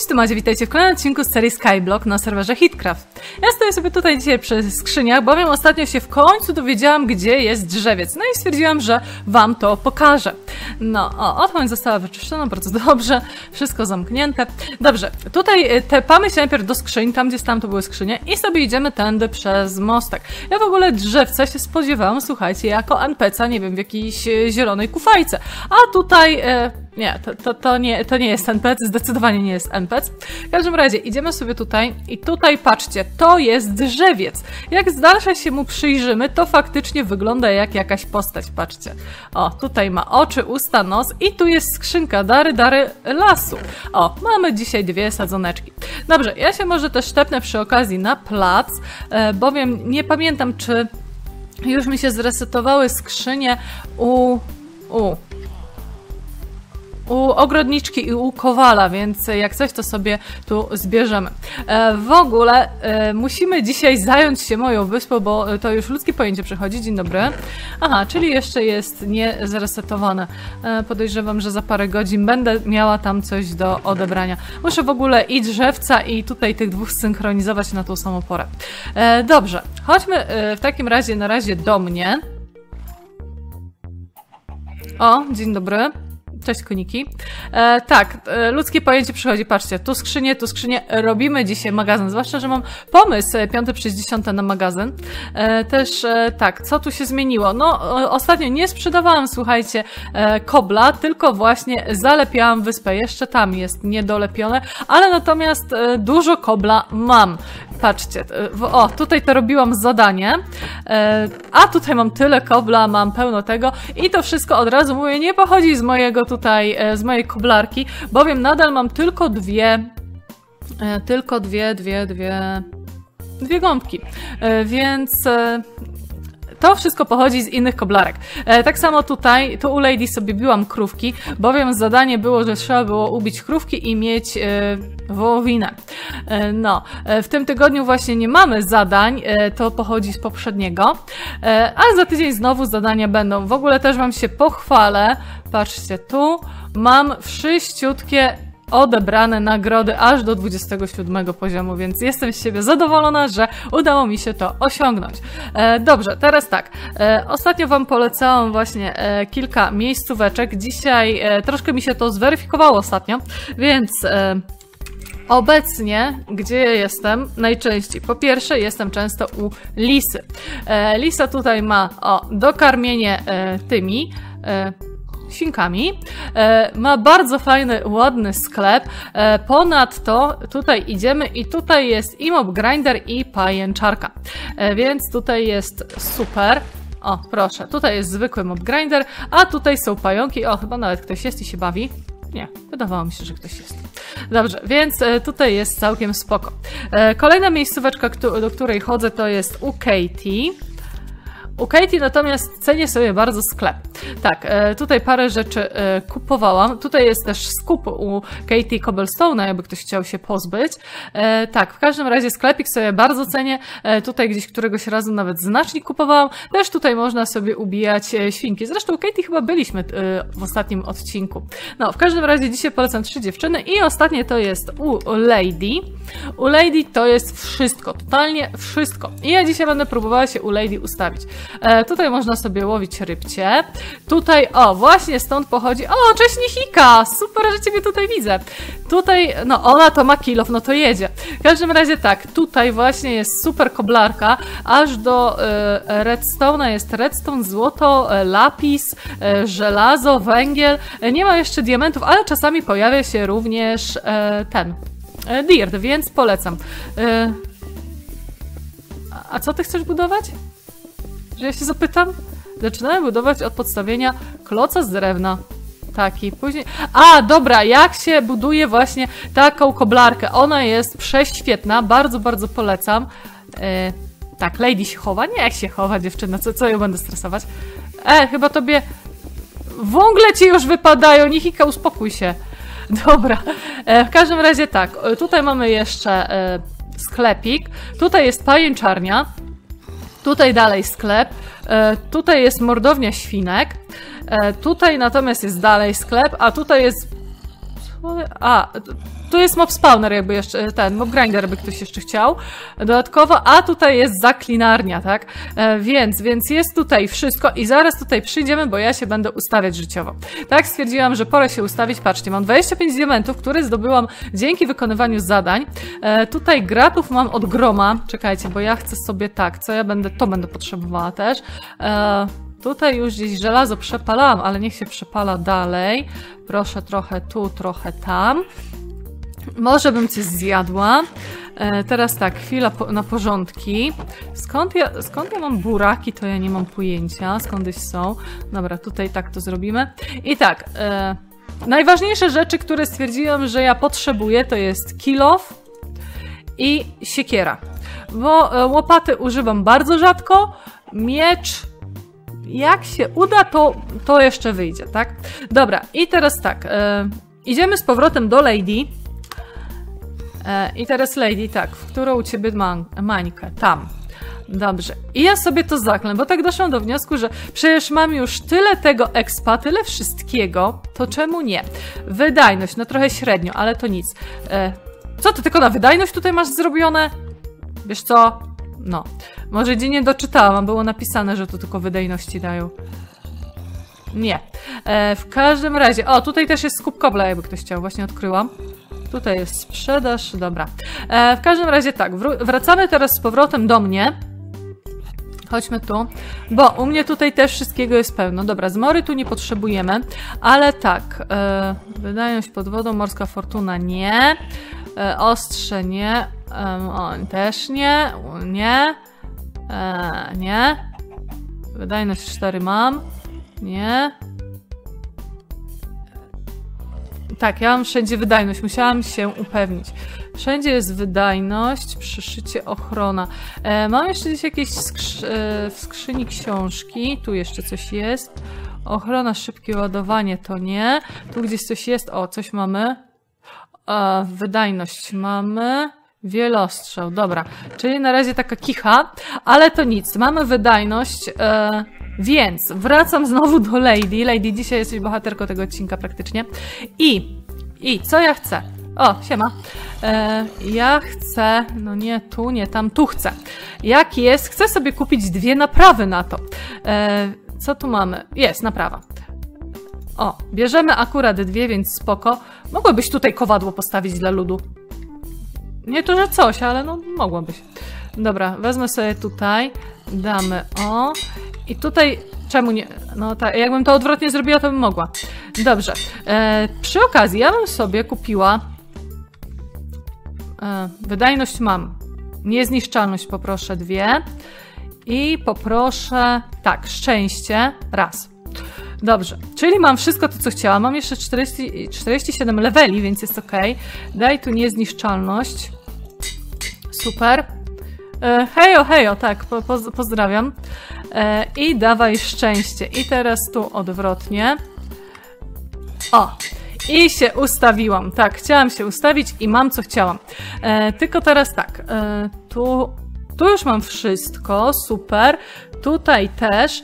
Cześć, tu Madzie, witajcie w kolejnym odcinku z serii Skyblock na serwerze HitCraft. Ja stoję sobie tutaj dzisiaj przy skrzyniach, bowiem ostatnio się w końcu dowiedziałam, gdzie jest drzewiec. No i stwierdziłam, że wam to pokażę. No, o, odpowiedź została wyczyszczona, bardzo dobrze, wszystko zamknięte. Dobrze, tutaj tepamy się najpierw do skrzyń, tam to były skrzynie i sobie idziemy tędy przez mostek. Ja w ogóle drzewca się spodziewałam, słuchajcie, jako NPC-a, nie wiem, w jakiejś zielonej kufajce. A tutaj... Nie, to nie jest NPC, zdecydowanie nie jest NPC. W każdym razie idziemy sobie tutaj i tutaj patrzcie, to jest drzewiec. Jak z dalsza się mu przyjrzymy, to faktycznie wygląda jak jakaś postać, patrzcie. O, tutaj ma oczy, usta, nos i tu jest skrzynka dary lasu. O, mamy dzisiaj dwie sadzoneczki. Dobrze, ja się może też sztepnę przy okazji na plac, bowiem nie pamiętam, czy już mi się zresetowały skrzynie u ogrodniczki i u kowala, więc jak coś, to sobie tu zbierzemy. W ogóle musimy dzisiaj zająć się moją wyspą, bo to już ludzkie pojęcie przychodzi. Dzień dobry. Aha, czyli jeszcze jest nie zresetowane. Podejrzewam, że za parę godzin będę miała tam coś do odebrania. Muszę w ogóle i drzewca, i tutaj tych dwóch synchronizować na tą samą porę. Dobrze, chodźmy w takim razie na razie do mnie. O, dzień dobry. Cześć koniki. Tak, ludzkie pojęcie przychodzi, patrzcie, tu skrzynie, robimy dzisiaj magazyn, zwłaszcza, że mam pomysł 5.60 na magazyn. Tak, co tu się zmieniło? No, ostatnio nie sprzedawałam, słuchajcie, kobla, tylko właśnie zalepiałam wyspę, jeszcze tam jest niedolepione, ale natomiast dużo kobla mam. Patrzcie, o, tutaj to robiłam zadanie, a tutaj mam tyle kobla, mam pełno tego i to wszystko od razu mówię, nie pochodzi z mojego tutaj, z mojej koblarki, bowiem nadal mam tylko dwie gąbki, więc... To wszystko pochodzi z innych koblarek. Tak samo tutaj, tu u Lady sobie biłam krówki, bowiem zadanie było, że trzeba było ubić krówki i mieć wołowinę. No, w tym tygodniu właśnie nie mamy zadań, to pochodzi z poprzedniego, a za tydzień znowu zadania będą. W ogóle też wam się pochwalę, patrzcie tu, mam wszyściutkie odebrane nagrody aż do 27 poziomu, więc jestem z siebie zadowolona, że udało mi się to osiągnąć. Dobrze, teraz tak. Ostatnio wam polecałam właśnie kilka miejscóweczek. Dzisiaj troszkę mi się to zweryfikowało ostatnio, więc... Obecnie, gdzie ja jestem najczęściej? Po pierwsze, jestem często u lisy. Lisa tutaj ma dokarmienie tymi... świnkami. Ma bardzo fajny, ładny sklep. Ponadto tutaj idziemy i tutaj jest i mob grinder i pajęczarka. Więc tutaj jest super. O, proszę. Tutaj jest zwykły mob grinder, a tutaj są pająki. O, chyba nawet ktoś jest i się bawi. Nie, wydawało mi się, że ktoś jest. Dobrze, więc tutaj jest całkiem spoko. Kolejna miejscóweczka, do której chodzę, to jest UKT. U Katie natomiast cenię sobie bardzo sklep. Tak, tutaj parę rzeczy kupowałam. Tutaj jest też skup u Katie Cobblestone'a, jakby ktoś chciał się pozbyć. Tak, w każdym razie sklepik sobie bardzo cenię. Tutaj gdzieś któregoś razu nawet znacznik kupowałam. Też tutaj można sobie ubijać świnki. Zresztą u Katie chyba byliśmy w ostatnim odcinku. No, w każdym razie dzisiaj polecam 3 dziewczyny i ostatnie to jest u Lady. U Lady to jest wszystko, totalnie wszystko. I ja dzisiaj będę próbowała się u Lady ustawić. Tutaj można sobie łowić rybcie. Tutaj, o, właśnie stąd pochodzi... O, cześć Nihika! Super, że ciebie tutaj widzę. Tutaj, no ona to ma kilof, no to jedzie. W każdym razie tak, tutaj właśnie jest super koblarka. Aż do redstone'a jest redstone, złoto, lapis, żelazo, węgiel. Nie ma jeszcze diamentów, ale czasami pojawia się również dirt, więc polecam. A co ty chcesz budować? Że ja się zapytam? Zaczynamy budować od podstawienia kloca z drewna. Taki, później... A, dobra, jak się buduje właśnie taką koblarkę? Ona jest prześwietna, bardzo, bardzo polecam. Tak, Lady się chowa? Nie, jak się chowa dziewczyna, co ją będę stresować? Chyba tobie... Wągle ci już wypadają, Nihika, uspokój się. Dobra, w każdym razie tak, tutaj mamy jeszcze sklepik, tutaj jest pajęczarnia. Tutaj dalej sklep, tutaj jest mordownia świnek, tutaj natomiast jest dalej sklep, a tutaj jest... A, tu jest mob spawner jakby jeszcze, ten mob grinder by ktoś jeszcze chciał. Dodatkowo, a tutaj jest zaklinarnia, tak? Więc jest tutaj wszystko i zaraz tutaj przyjdziemy, bo ja się będę ustawiać życiowo. Tak, stwierdziłam, że pora się ustawić. Patrzcie, mam 25 diamentów, które zdobyłam dzięki wykonywaniu zadań. Tutaj gratów mam od groma. Czekajcie, bo ja chcę sobie tak, co ja będę, to będę potrzebowała też. Tutaj już gdzieś żelazo przepalałam, ale niech się przepala dalej. Proszę, trochę tu, trochę tam. Może bym cię zjadła. Teraz tak, chwila na porządki. Skąd ja mam buraki, to ja nie mam pojęcia. Skądś są. Dobra, tutaj tak to zrobimy. I tak, najważniejsze rzeczy, które stwierdziłam, że ja potrzebuję, to jest kilof i siekiera. Bo łopaty używam bardzo rzadko. Miecz... jak się uda, to jeszcze wyjdzie, tak? Dobra, i teraz tak, idziemy z powrotem do Lady. I teraz Lady, tak, w którą u ciebie mańkę, tam. Dobrze, i ja sobie to zaklnę, bo tak doszłam do wniosku, że przecież mam już tyle tego expa, tyle wszystkiego, to czemu nie? Wydajność, no trochę średnio, ale to nic. Co ty tylko na wydajność tutaj masz zrobione? Wiesz co? No, może gdzie nie doczytałam, było napisane, że to tylko wydajności dają. Nie. W każdym razie, o, tutaj też jest skup kobla, jakby ktoś chciał, właśnie odkryłam. Tutaj jest sprzedaż, dobra. W każdym razie tak, wracamy teraz z powrotem do mnie. Chodźmy tu, bo u mnie tutaj też wszystkiego jest pełno. Dobra, zmory tu nie potrzebujemy, ale tak, wydajność pod wodą, morska fortuna nie, ostrze nie, też nie, nie, nie, wydajność 4 mam, nie. Tak, ja mam wszędzie wydajność, musiałam się upewnić. Wszędzie jest wydajność, przyszycie, ochrona. Mam jeszcze gdzieś jakieś w skrzyni książki, tu jeszcze coś jest. Ochrona, szybkie ładowanie to nie. Tu gdzieś coś jest, o, coś mamy. Wydajność mamy. Wielostrzał, dobra. Czyli na razie taka kicha, ale to nic. Mamy wydajność... Więc wracam znowu do Lady. Lady, dzisiaj jesteś bohaterką tego odcinka praktycznie. I co ja chcę? O, siema. Ja chcę, no nie tu, nie tam, tu chcę. Jak jest? Chcę sobie kupić 2 naprawy na to. Co tu mamy? Jest, naprawa. O, bierzemy akurat 2, więc spoko. Mogłabyś tutaj kowadło postawić dla ludu. Nie to, że coś, ale no mogłabyś. Dobra, wezmę sobie tutaj. Damy, o... I tutaj, czemu nie, no tak, jakbym to odwrotnie zrobiła, to bym mogła. Dobrze, przy okazji ja bym sobie kupiła, wydajność mam, niezniszczalność poproszę 2 i poproszę, tak, szczęście 1. Dobrze, czyli mam wszystko to, co chciałam, mam jeszcze 47 leveli, więc jest ok. Daj tu niezniszczalność, super. Hejo, hejo, tak, pozdrawiam. I dawaj szczęście. I teraz tu odwrotnie. O! I się ustawiłam. Tak, chciałam się ustawić i mam co chciałam. Tylko teraz tak, tu już mam wszystko, super. Tutaj też.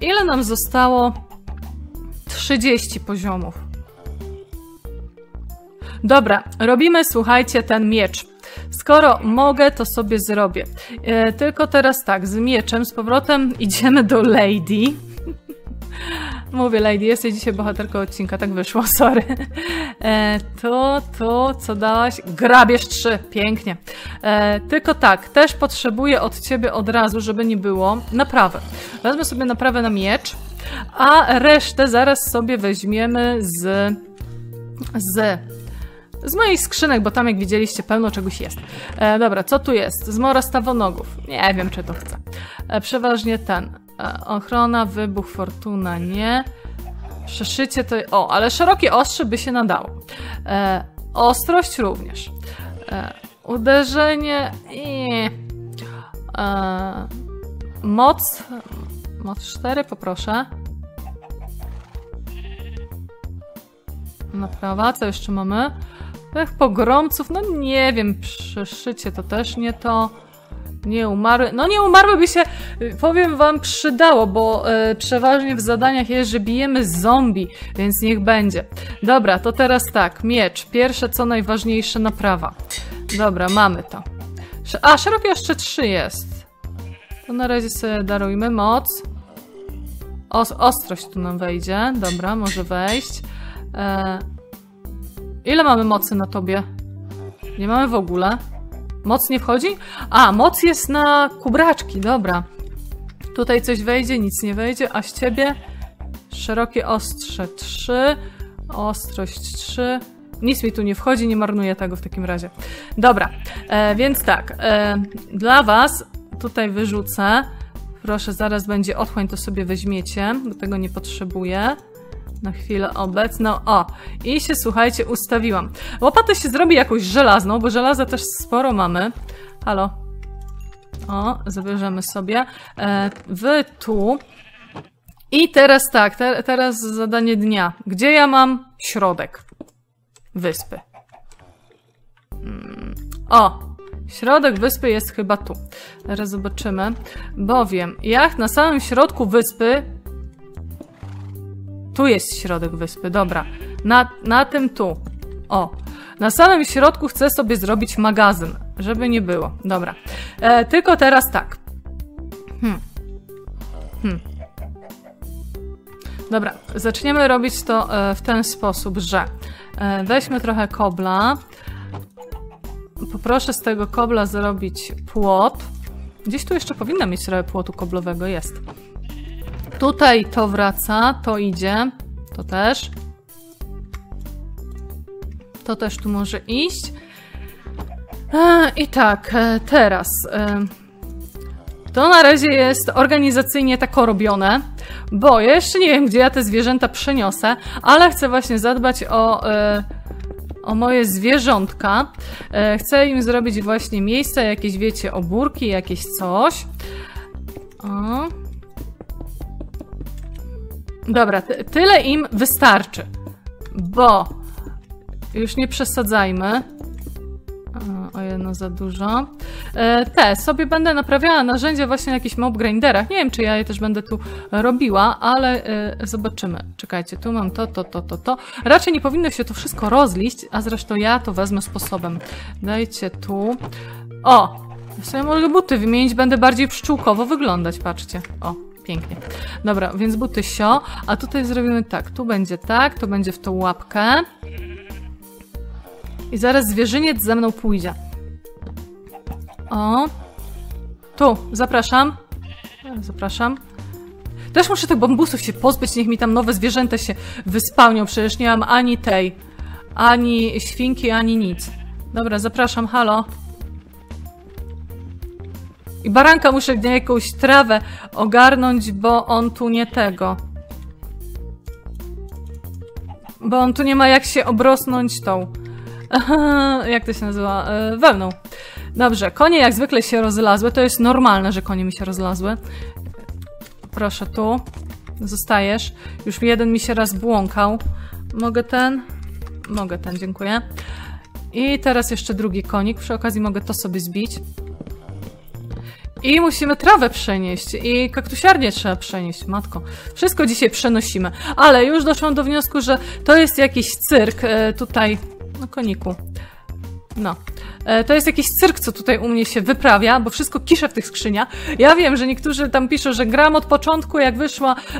Ile nam zostało? 30 poziomów. Dobra, robimy, słuchajcie, ten miecz. Skoro mogę, to sobie zrobię. Tylko teraz tak, z mieczem z powrotem idziemy do Lady. Mówię, Lady, jesteś dzisiaj bohaterką odcinka, tak wyszło, sorry. To, co dałaś? Grabież 3, pięknie. Tylko tak, też potrzebuję od ciebie od razu, żeby nie było, naprawy. Wezmę sobie naprawę na miecz, a resztę zaraz sobie weźmiemy z moich skrzynek, bo tam, jak widzieliście, pełno czegoś jest. Dobra, co tu jest? Zmora stawonogów. Nie wiem, czy to chcę. Przeważnie ten. Ochrona, wybuch, fortuna, nie. Przeszycie to... O, ale szerokie ostrze by się nadało. Ostrość również. Uderzenie i... moc... Moc 4, poproszę. Naprawa, co jeszcze mamy? Tych pogromców, no nie wiem, przyszycie to też nie to. Nie umarły. No nie umarły by się, powiem wam, przydało, bo przeważnie w zadaniach jest, że bijemy zombie, więc niech będzie. Dobra, to teraz tak, miecz. Pierwsze, co najważniejsze, naprawa. Dobra, mamy to. A, szerokie jeszcze 3 jest. To na razie sobie darujmy moc. Ostrość tu nam wejdzie. Dobra, może wejść. Ile mamy mocy na tobie? Nie mamy w ogóle. Moc nie wchodzi? A, moc jest na kubraczki, dobra. Tutaj coś wejdzie, nic nie wejdzie, a z ciebie szerokie ostrze 3, ostrość 3. Nic mi tu nie wchodzi, nie marnuję tego w takim razie. Dobra, więc tak, dla was tutaj wyrzucę. Proszę, zaraz będzie otchłań, to sobie weźmiecie, bo tego nie potrzebuję. Na chwilę obecną. O! I się, słuchajcie, ustawiłam. Łopatę się zrobi jakąś żelazną, bo żelaza też sporo mamy. Halo. O, zabierzemy sobie. Wy tu. I teraz tak, teraz zadanie dnia. Gdzie ja mam środek wyspy? O! Środek wyspy jest chyba tu. Teraz zobaczymy. Bowiem, jak na samym środku wyspy... Tu jest środek wyspy, dobra. Na tym tu. O. Na samym środku chcę sobie zrobić magazyn, żeby nie było. Dobra. Tylko teraz tak. Dobra, zaczniemy robić to w ten sposób, że weźmy trochę kobla. Poproszę z tego kobla zrobić płot. Gdzieś tu jeszcze powinna mieć trochę płotu koblowego, jest. Tutaj to wraca, to idzie, to też. To też tu może iść. I tak, teraz. To na razie jest organizacyjnie tak robione, bo jeszcze nie wiem, gdzie ja te zwierzęta przeniosę, ale chcę właśnie zadbać o moje zwierzątka. Chcę im zrobić właśnie miejsca, jakieś, wiecie, obórki, jakieś coś. O. Dobra, tyle im wystarczy, bo już nie przesadzajmy. O, jedno za dużo. Te sobie będę naprawiała narzędzia właśnie na jakichś mob grinderach. Nie wiem, czy ja je też będę tu robiła, ale zobaczymy. Czekajcie, tu mam to. Raczej nie powinno się to wszystko rozliść, a zresztą ja to wezmę sposobem. Dajcie tu. O, ja sobie mogę buty wymienić, będę bardziej pszczółkowo wyglądać, patrzcie. O. Pięknie. Dobra, więc buty sio, a tutaj zrobimy tak, tu będzie tak, to będzie w tą łapkę. I zaraz zwierzyniec ze mną pójdzie. O. Tu, zapraszam. Zapraszam. Też muszę tych bambusów się pozbyć, niech mi tam nowe zwierzęta się wyspałnią, przecież nie mam ani tej, ani świnki, ani nic. Dobra, zapraszam, halo. I baranka muszę gdzieś jakąś trawę ogarnąć, bo on tu nie tego. Bo on tu nie ma jak się obrosnąć tą... jak to się nazywa? Wełną. Dobrze, konie jak zwykle się rozlazły. To jest normalne, że konie mi się rozlazły. Proszę, tu. Zostajesz. Już jeden mi się raz błąkał. Mogę ten? Mogę ten, dziękuję. I teraz jeszcze drugi konik. Przy okazji mogę to sobie zbić. I musimy trawę przenieść i kaktusiarnię trzeba przenieść, matko. Wszystko dzisiaj przenosimy, ale już doszłam do wniosku, że to jest jakiś cyrk tutaj, no koniku, no. To jest jakiś cyrk, co tutaj u mnie się wyprawia, bo wszystko kisze w tych skrzyniach. Ja wiem, że niektórzy tam piszą, że gram od początku, jak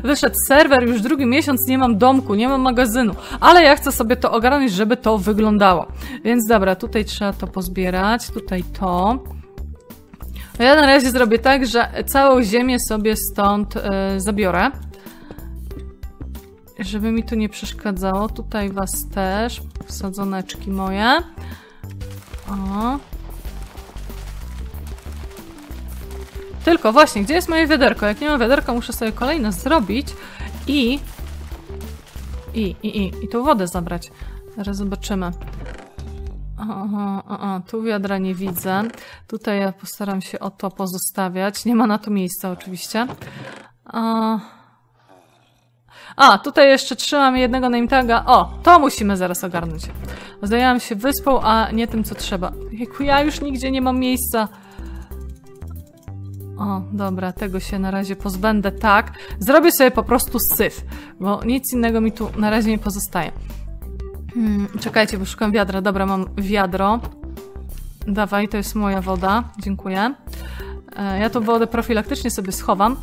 wyszedł serwer, już drugi miesiąc nie mam domku, nie mam magazynu, ale ja chcę sobie to ogarnąć, żeby to wyglądało. Więc dobra, tutaj trzeba to pozbierać, tutaj to... Ja na razie zrobię tak, że całą ziemię sobie stąd zabiorę. Żeby mi tu nie przeszkadzało. Tutaj was też. Sadzoneczki moje. O. Tylko właśnie, gdzie jest moje wiaderko? Jak nie mam wiaderka, muszę sobie kolejne zrobić. I tą wodę zabrać. Zaraz zobaczymy. Tu wiadra nie widzę. Tutaj ja postaram się o to pozostawiać. Nie ma na to miejsca oczywiście. A, tutaj jeszcze trzymam jednego nametaga. O, to musimy zaraz ogarnąć. Zajęłam się wyspą, a nie tym, co trzeba. Jejku, ja już nigdzie nie mam miejsca. O, dobra, tego się na razie pozbędę, tak. Zrobię sobie po prostu syf, bo nic innego mi tu na razie nie pozostaje. Czekajcie, bo szukam wiadra. Dobra, mam wiadro. Dawaj, to jest moja woda. Dziękuję. Ja tą wodę profilaktycznie sobie schowam.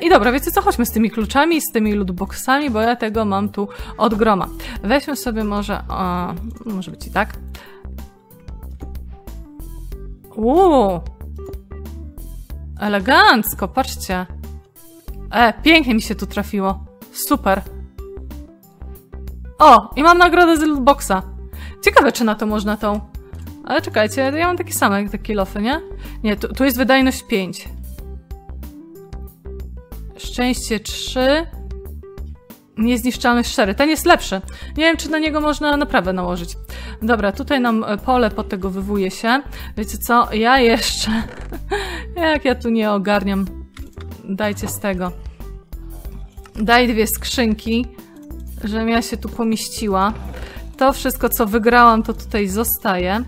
I dobra, wiecie co? Chodźmy z tymi kluczami, z tymi lootboxami, bo ja tego mam tu od groma. Weźmy sobie może... może być i tak. Uuu! Elegancko, patrzcie. Pięknie mi się tu trafiło. Super. O, i mam nagrodę z lootboxa. Ciekawe, czy na to można tą... Ale czekajcie, ja mam takie same, takie lofy, nie? Nie, tu jest wydajność 5. Szczęście 3. Niezniszczalność 4. Ten jest lepszy. Nie wiem, czy na niego można naprawę nałożyć. Dobra, tutaj nam pole pod tego wywuje się. Wiecie co? Ja jeszcze... Jak ja tu nie ogarniam. Dajcie z tego. Daj dwie skrzynki, żebym ja się tu pomieściła. To wszystko, co wygrałam, to tutaj zostaje.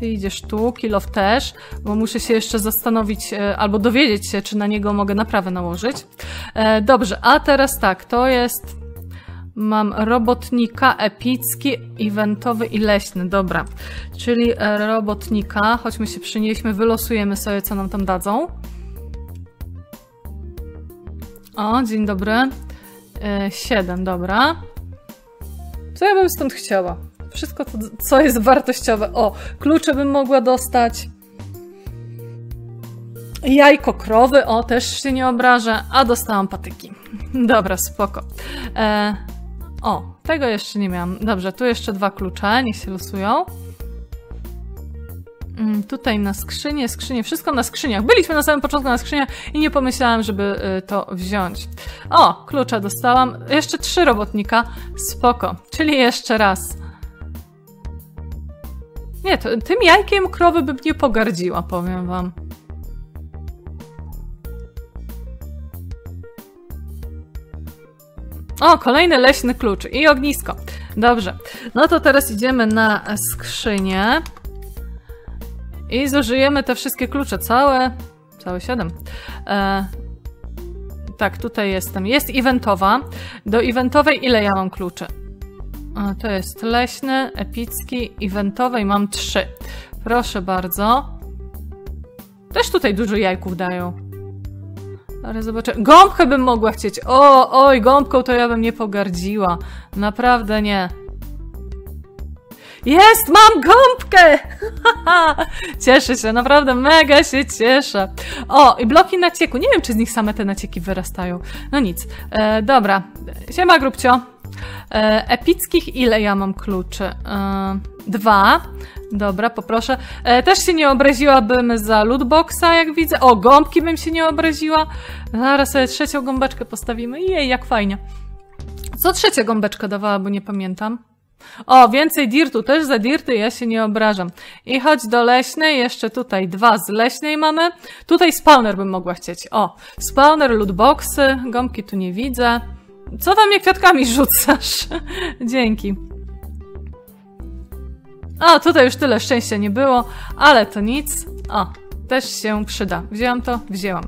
Ty idziesz tu, kilof też, bo muszę się jeszcze zastanowić albo dowiedzieć się, czy na niego mogę naprawę nałożyć. Dobrze, a teraz tak, to jest... Mam robotnika, epicki, eventowy i leśny, dobra. Czyli robotnika, chodźmy się przynieśmy, wylosujemy sobie, co nam tam dadzą. O, dzień dobry. 7, dobra. Co ja bym stąd chciała? Wszystko to, co jest wartościowe. O, klucze bym mogła dostać. Jajko krowy, o, też się nie obrażę. A dostałam patyki. Dobra, spoko. O, tego jeszcze nie miałam. Dobrze, tu jeszcze dwa klucze, niech się losują. Tutaj na skrzynie, wszystko na skrzyniach. Byliśmy na samym początku na skrzyniach i nie pomyślałam, żeby to wziąć. O, klucza dostałam. Jeszcze 3 robotnika. Spoko. Czyli jeszcze raz. Nie, to, tym jajkiem krowy bym nie pogardziła, powiem wam. O, kolejny leśny klucz i ognisko. Dobrze. No to teraz idziemy na skrzynię. I zużyjemy te wszystkie klucze, całe 7. Tak, tutaj jestem. Jest eventowa. Do eventowej ile ja mam kluczy? To jest leśny, epicki, eventowej mam 3. Proszę bardzo. Też tutaj dużo jajków dają. Ale zobaczę. Gąbkę bym mogła chcieć. O, oj, gąbką to ja bym nie pogardziła. Naprawdę nie. Jest! Mam gąbkę! Cieszę się, naprawdę mega się cieszę. O, i bloki nacieku. Nie wiem, czy z nich same te nacieki wyrastają. No nic. Dobra. Siema, grubcio. Epickich ile ja mam kluczy? 2. Dobra, poproszę. Też się nie obraziłabym za lootboxa, jak widzę. O, gąbki bym się nie obraziła. Zaraz sobie 3. gąbeczkę postawimy. Jej, jak fajnie. Co 3. gąbeczka dawała, bo nie pamiętam. O, więcej dirtu, też za dirty ja się nie obrażam. I chodź do leśnej, jeszcze tutaj 2 z leśnej mamy. Tutaj spawner bym mogła chcieć. O, spawner, lootboxy, gąbki tu nie widzę. Co tam mnie kwiatkami rzucasz? Dzięki. O, tutaj już tyle szczęścia nie było, ale to nic. O, też się przyda. Wzięłam to? Wzięłam.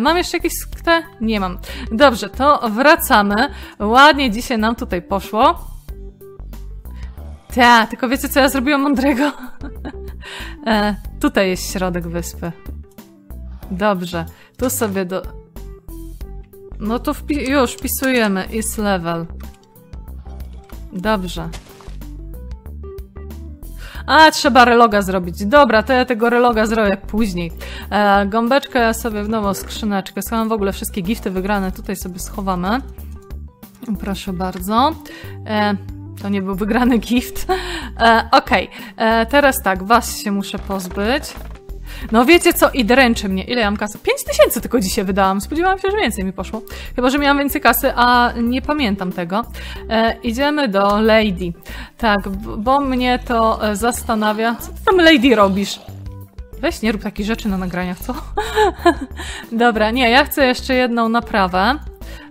Mam jeszcze jakieś te? Nie mam. Dobrze, to wracamy. Ładnie dzisiaj nam tutaj poszło. Ta, tylko wiecie, co ja zrobiłam mądrego? Tutaj jest środek wyspy. Dobrze, tu sobie do... No to już wpisujemy, is level. Dobrze. A, trzeba reloga zrobić. Dobra, to ja tego reloga zrobię później. Gąbeczkę ja sobie w nową skrzyneczkę. Schowam w ogóle wszystkie gifty wygrane. Tutaj sobie schowamy. Proszę bardzo. To nie był wygrany gift. Okej, teraz tak, was się muszę pozbyć. No wiecie co, i dręczy mnie. Ile ja mam kasy? 5000 tylko dzisiaj wydałam. Spodziewałam się, że więcej mi poszło. Chyba że miałam więcej kasy, a nie pamiętam tego. Idziemy do Lady. Tak, bo mnie to zastanawia. Co ty tam, Lady, robisz? Weź nie rób takich rzeczy na nagraniach, co? Dobra, nie, ja chcę jeszcze jedną naprawę.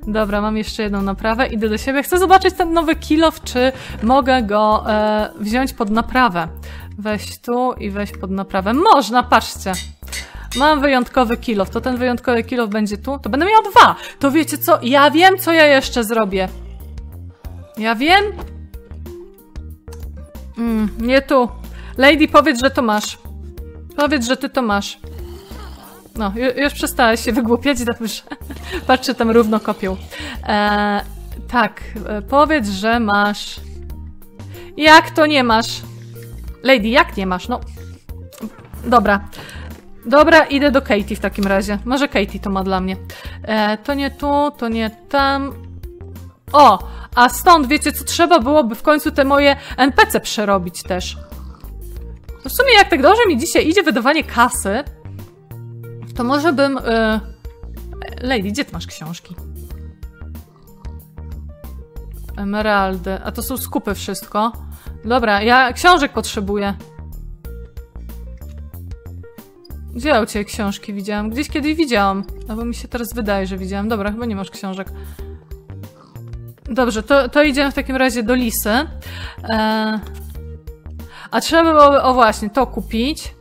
Dobra, mam jeszcze jedną naprawę, idę do siebie. Chcę zobaczyć ten nowy kilof, czy mogę go wziąć pod naprawę. Weź tu i weź pod naprawę. Można, patrzcie. Mam wyjątkowy kilof, to ten wyjątkowy kilof będzie tu, to będę miała dwa. To wiecie co? Ja wiem, co ja jeszcze zrobię. Ja wiem? Nie tu. Lady, powiedz, że to masz. Powiedz, że ty to masz. No, już przestałaś się wygłupiać, dobrze. Patrzę, tam równo kopią. Tak, powiedz, że masz. Jak to nie masz? Lady, jak nie masz? No, dobra. Dobra, idę do Katie w takim razie. Może Katie to ma dla mnie. To nie tu, to nie tam. O, a stąd, wiecie co, trzeba byłoby w końcu te moje NPC przerobić też. No w sumie jak tak dobrze mi dzisiaj idzie wydawanie kasy, to może bym... Lady, gdzie ty masz książki? Emeraldy. A to są skupy wszystko. Dobra, ja książek potrzebuję. Gdzie u ciebie książki widziałam? Gdzieś kiedyś widziałam. Albo mi się teraz wydaje, że widziałam. Dobra, chyba nie masz książek. Dobrze, to idziemy w takim razie do Lisy. A trzeba byłoby, o właśnie, to kupić.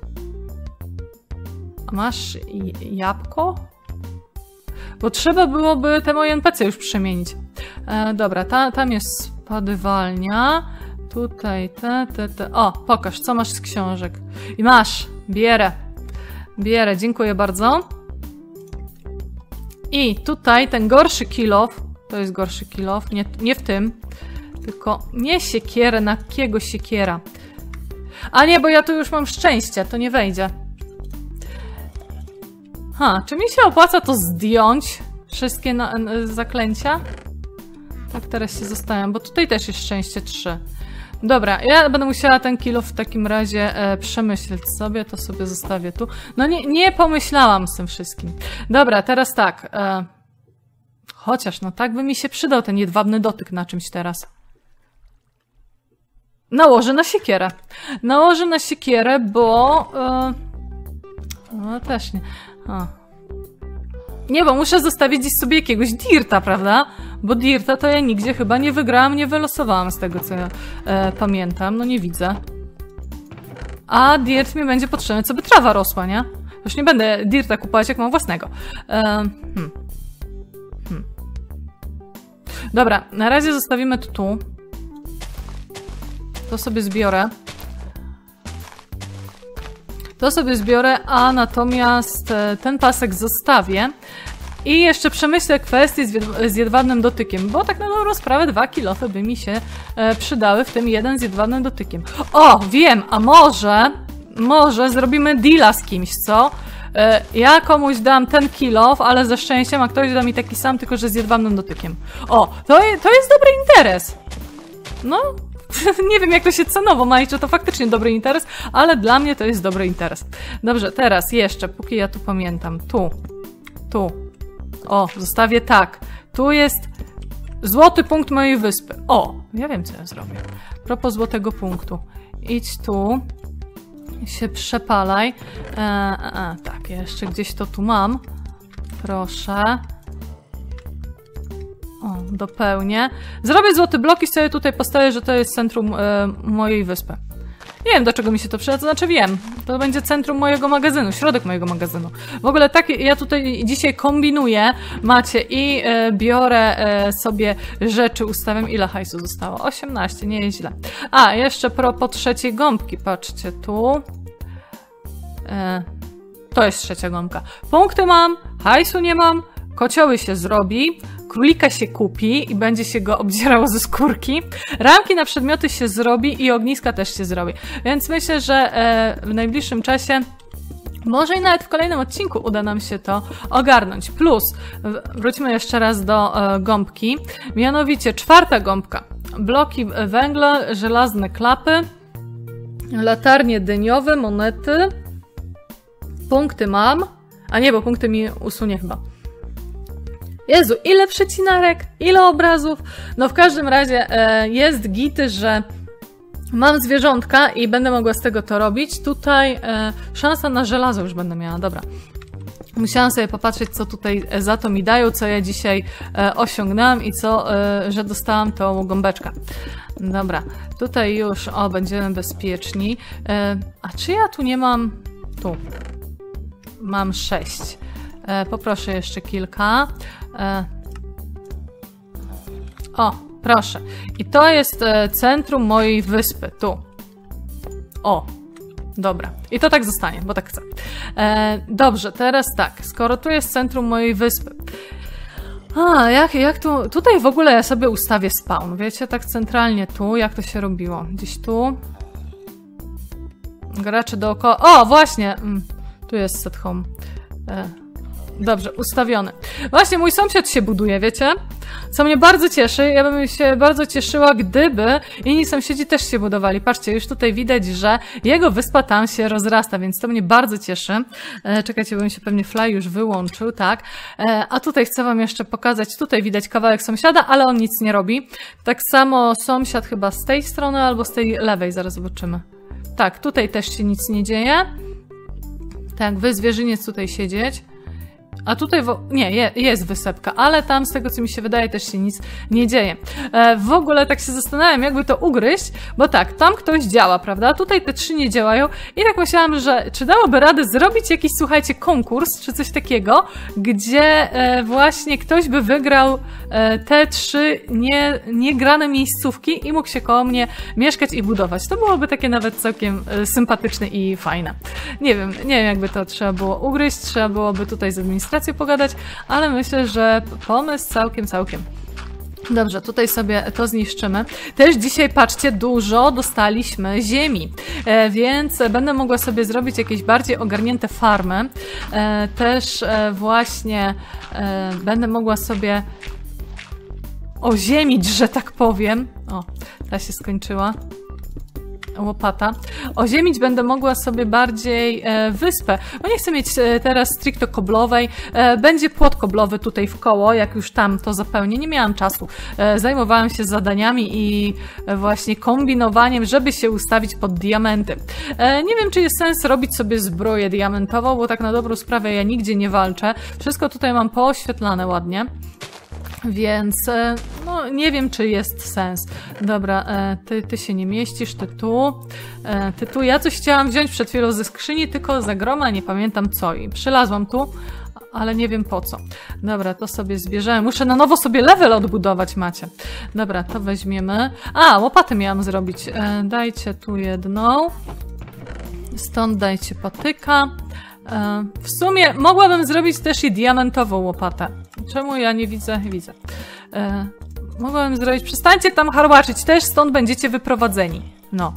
Masz jabłko? Bo trzeba byłoby te moje NPC już przemienić. Dobra, tam jest spadywalnia. Tutaj te. O, pokaż, co masz z książek. I masz, bierę. Bierę, dziękuję bardzo. I tutaj ten gorszy kilof. To jest gorszy kilof, nie w tym. Tylko nie siekierę, na kiego siekiera. A nie, bo ja tu już mam szczęście, to nie wejdzie. Ha, czy mi się opłaca to zdjąć? Wszystkie zaklęcia? Tak, teraz się zostawiam, bo tutaj też jest szczęście 3. Dobra, ja będę musiała ten kilof w takim razie przemyśleć sobie, to sobie zostawię tu. No nie pomyślałam z tym wszystkim. Dobra, teraz tak. Chociaż no tak by mi się przydał ten jedwabny dotyk na czymś teraz. Nałożę na siekierę. Nałożę na siekierę, bo... No też nie. Nie, bo muszę zostawić gdzieś sobie jakiegoś dirta, prawda? Bo dirta to ja nigdzie chyba nie wygrałam, nie wylosowałam z tego, co ja pamiętam. No nie widzę. A dirt mi będzie potrzebny, co by trawa rosła, nie? Już nie będę dirta kupować, jak mam własnego. Dobra, na razie zostawimy to tu. To sobie zbiorę. To sobie zbiorę, a natomiast ten pasek zostawię. I jeszcze przemyślę kwestię z jedwabnym dotykiem, bo tak na dobrą sprawę 2 kilofy by mi się przydały, w tym 1 z jedwabnym dotykiem. O, wiem, a może zrobimy deala z kimś, co? Ja komuś dam ten kilof, ale ze szczęściem, a ktoś da mi taki sam, tylko że z jedwabnym dotykiem. O, to jest dobry interes. No... Nie wiem, jak to się cenowo ma i czy to faktycznie dobry interes, ale dla mnie to jest dobry interes. Dobrze, teraz jeszcze, póki ja tu pamiętam, tu, o, zostawię tak, tu jest złoty punkt mojej wyspy. O, ja wiem, co ja zrobię. A propos złotego punktu, idź tu, się przepalaj, tak, jeszcze gdzieś to tu mam, proszę. O, dopełnię. Zrobię złoty blok i sobie tutaj postawię, że to jest centrum mojej wyspy. Nie wiem, do czego mi się to przyda, to znaczy wiem. To będzie centrum mojego magazynu, środek mojego magazynu. W ogóle tak ja tutaj dzisiaj kombinuję, macie, i biorę sobie rzeczy, ustawiam. Ile hajsu zostało? 18, nie jest źle. A, jeszcze po 3 gąbki, patrzcie tu. To jest 3 gąbka. Punkty mam, hajsu nie mam, kocioły się zrobi, królika się kupi i będzie się go obdzierało ze skórki, ramki na przedmioty się zrobi i ogniska też się zrobi. Więc myślę, że w najbliższym czasie, może i nawet w kolejnym odcinku, uda nam się to ogarnąć. Plus, wróćmy jeszcze raz do gąbki, mianowicie 4. gąbka. Bloki węgla, żelazne klapy, latarnie dyniowe, monety, punkty mam, a nie, bo punkty mi usunie chyba. Jezu, ile przecinarek, ile obrazów. No w każdym razie jest gity, że mam zwierzątka i będę mogła z tego to robić. Tutaj szansa na żelazo już będę miała, dobra. Musiałam sobie popatrzeć, co tutaj za to mi dają, co ja dzisiaj osiągnęłam i co, że dostałam tą gąbeczkę. Dobra, tutaj już, o, będziemy bezpieczni. A czy ja tu nie mam... Tu. mam 6. Poproszę jeszcze kilka. O, proszę. I to jest centrum mojej wyspy, tu. O, dobra. I to tak zostanie, bo tak chcę. Dobrze, teraz tak. Skoro tu jest centrum mojej wyspy. A, jak tu... Tutaj w ogóle ja sobie ustawię spawn, wiecie? Tak centralnie tu, jak to się robiło. Gdzieś tu. Gracze dookoła... O, właśnie! Tu jest set home. Dobrze, ustawiony. Właśnie mój sąsiad się buduje, wiecie? Co mnie bardzo cieszy, ja bym się bardzo cieszyła, gdyby inni sąsiedzi też się budowali. Patrzcie, już tutaj widać, że jego wyspa tam się rozrasta, więc to mnie bardzo cieszy. Czekajcie, bo mi się pewnie fly już wyłączył, tak? A tutaj chcę wam jeszcze pokazać, tutaj widać kawałek sąsiada, ale on nic nie robi. Tak samo sąsiad chyba z tej strony albo z tej lewej, zaraz zobaczymy. Tak, tutaj też się nic nie dzieje. Tak, wy zwierzyniec tutaj siedzieć. A tutaj, jest wysepka, ale tam z tego, co mi się wydaje, też się nic nie dzieje. W ogóle tak się zastanawiam, jakby to ugryźć, bo tak, tam ktoś działa, prawda? Tutaj te trzy nie działają i tak myślałam, że czy dałoby radę zrobić jakiś, słuchajcie, konkurs, czy coś takiego, gdzie właśnie ktoś by wygrał te trzy niegrane miejscówki i mógł się koło mnie mieszkać i budować. To byłoby takie nawet całkiem sympatyczne i fajne. Nie wiem, jakby to trzeba było ugryźć, trzeba byłoby tutaj administracją pogadać, ale myślę, że pomysł całkiem. Dobrze, tutaj sobie to zniszczymy. Też dzisiaj, patrzcie, dużo dostaliśmy ziemi, więc będę mogła sobie zrobić jakieś bardziej ogarnięte farmy. Też właśnie będę mogła sobie oziemić, że tak powiem. O, ta się skończyła. Łopata. Oziemić będę mogła sobie bardziej wyspę, bo nie chcę mieć teraz stricte koblowej. Będzie płot koblowy tutaj w koło, jak już tam to zapełnię. Nie miałam czasu. Zajmowałam się zadaniami i właśnie kombinowaniem, żeby się ustawić pod diamenty. Nie wiem, czy jest sens robić sobie zbroję diamentową, bo tak na dobrą sprawę ja nigdzie nie walczę. Wszystko tutaj mam pooświetlane ładnie. Więc, no, nie wiem, czy jest sens. Dobra, ty się nie mieścisz, ty tu. Ja coś chciałam wziąć przed chwilą ze skrzyni, tylko za groma, nie pamiętam co. I przylazłam tu, ale nie wiem po co. Dobra, to sobie zbierzemy. Muszę na nowo sobie level odbudować, macie. Dobra, to weźmiemy. A, łopatę miałam zrobić. Dajcie tu jedną. Stąd dajcie patyka. W sumie mogłabym zrobić też i diamentową łopatę. Czemu ja nie widzę? Widzę. Mogłabym zrobić... Przestańcie tam harłaczyć, też stąd będziecie wyprowadzeni. No.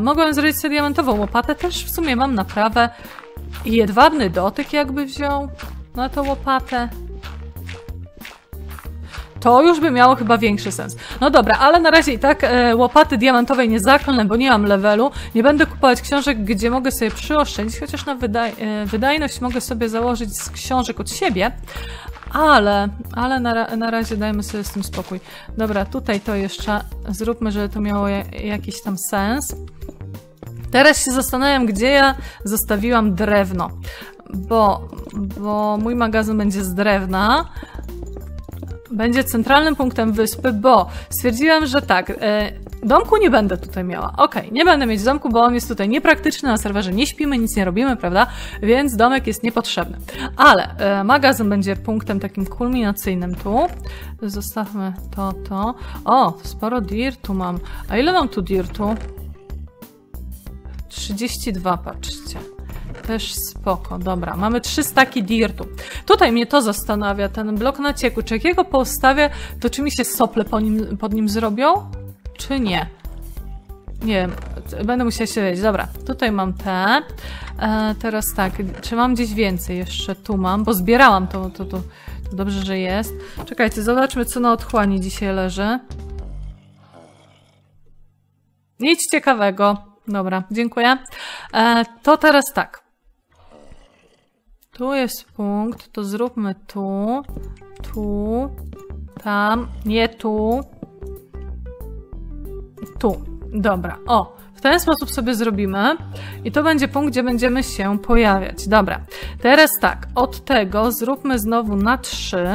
Mogłabym zrobić sobie diamentową łopatę, też w sumie mam naprawę. I jedwabny dotyk jakby wziął na tą łopatę. To już by miało chyba większy sens. No dobra, ale na razie i tak łopaty diamentowej nie zaklnę, bo nie mam levelu. Nie będę kupować książek, gdzie mogę sobie przyoszczędzić, chociaż na wydajność mogę sobie założyć z książek od siebie, ale na razie dajmy sobie z tym spokój. Dobra, tutaj to jeszcze zróbmy, żeby to miało jakiś tam sens. Teraz się zastanawiam, gdzie ja zostawiłam drewno, bo mój magazyn będzie z drewna. Będzie centralnym punktem wyspy, bo stwierdziłam, że tak, domku nie będę tutaj miała. Okej, nie będę mieć domku, bo on jest tutaj niepraktyczny, na serwerze nie śpimy, nic nie robimy, prawda? Więc domek jest niepotrzebny. Ale magazyn będzie punktem takim kulminacyjnym tu. Zostawmy to. O, sporo dirtu mam. A ile mam tu dirtu? 32, patrzcie. Też spoko, dobra. Mamy 3 staki dirtu. Tutaj mnie to zastanawia, ten blok nacieku. Czy jak jego postawię, to czy mi się sople pod nim zrobią? Czy nie? Nie wiem, będę musiała się wiedzieć. Dobra, tutaj mam te. Teraz tak, czy mam gdzieś więcej? Jeszcze tu mam, bo zbierałam to dobrze, że jest. Czekajcie, zobaczmy, co na otchłani dzisiaj leży. Nic ciekawego. Dobra, dziękuję. To teraz tak. Tu jest punkt, to zróbmy tu, tam, nie tu. Dobra, o, w ten sposób sobie zrobimy i to będzie punkt, gdzie będziemy się pojawiać. Dobra, teraz tak, od tego zróbmy znowu na 3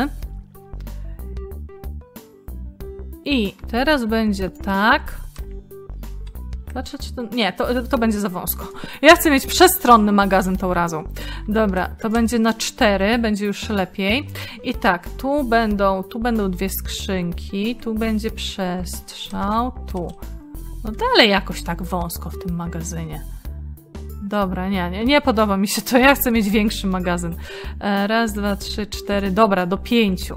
i teraz będzie tak, Dlaczego to... Nie, to będzie za wąsko. Ja chcę mieć przestronny magazyn tą razą. Dobra, to będzie na 4, będzie już lepiej. I tak, tu będą dwie skrzynki, tu będzie przestrzał, tu. No dalej jakoś tak wąsko w tym magazynie. Dobra, nie podoba mi się to. Ja chcę mieć większy magazyn. Raz, dwa, trzy, cztery. Dobra, do 5.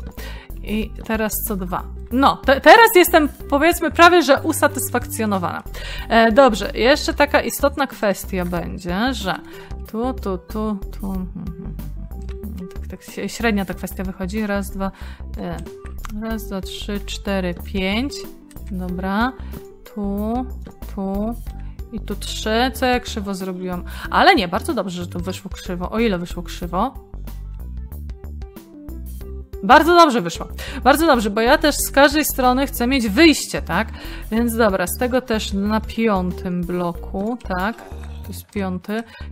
I teraz co 2. No, teraz jestem, powiedzmy, prawie że usatysfakcjonowana. Dobrze, jeszcze taka istotna kwestia będzie, że tu. Tak średnia ta kwestia wychodzi. Raz, dwa, trzy, cztery, 5. Dobra. Tu. I tu 3, co ja krzywo zrobiłam. Ale nie, bardzo dobrze, że tu wyszło krzywo. O ile wyszło krzywo? Bardzo dobrze wyszło. Bardzo dobrze, bo ja też z każdej strony chcę mieć wyjście, tak? Więc dobra, z tego też na 5. bloku, tak? Tu jest 5,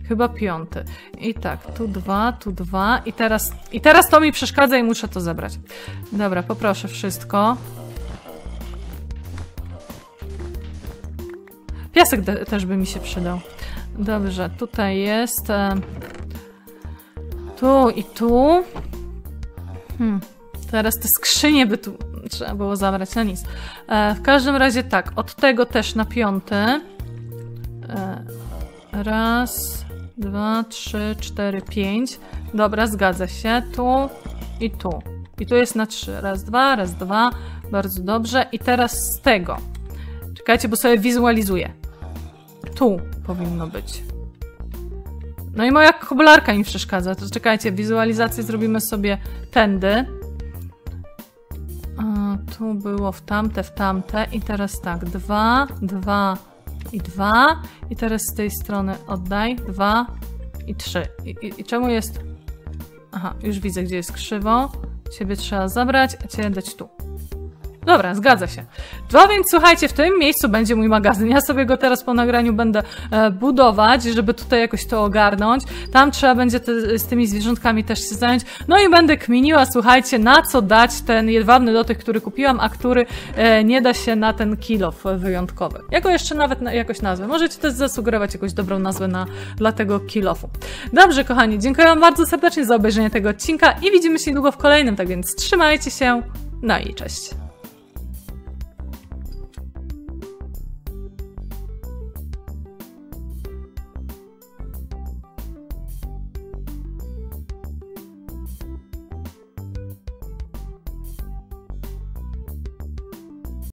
chyba 5. I tak, tu 2 i teraz to mi przeszkadza i muszę to zebrać. Dobra, poproszę wszystko. Piasek też by mi się przydał. Dobrze, tutaj jest. Tu i tu. Teraz te skrzynie by tu trzeba było zabrać, na nic. W każdym razie tak, od tego też na 5. Raz, dwa, trzy, 4, 5. Dobra, zgadza się. Tu i tu. I tu jest na 3. Raz, dwa. Bardzo dobrze. I teraz z tego. Czekajcie, bo sobie wizualizuję. Tu powinno być. No i moja koblarka mi przeszkadza. To czekajcie, wizualizację zrobimy sobie tędy. A, tu było w tamte. I teraz tak, 2, 2 i 2. I teraz z tej strony oddaj 2 i 3. I czemu jest... Aha, już widzę, gdzie jest krzywo. Ciebie trzeba zabrać, a ciebie dać tu. Dobra, zgadza się. Więc słuchajcie, w tym miejscu będzie mój magazyn. Ja sobie go teraz po nagraniu będę budować, żeby tutaj jakoś to ogarnąć. Tam trzeba będzie z tymi zwierzątkami też się zająć. No i będę kminiła, słuchajcie, na co dać ten jedwabny dotyk, który kupiłam, a który nie da się na ten kilof wyjątkowy. Ja go jeszcze nawet jakoś nazwę. Możecie też zasugerować jakąś dobrą nazwę dla tego kilofu. Dobrze, kochani, dziękuję wam bardzo serdecznie za obejrzenie tego odcinka i widzimy się niedługo w kolejnym, tak więc trzymajcie się, no i cześć.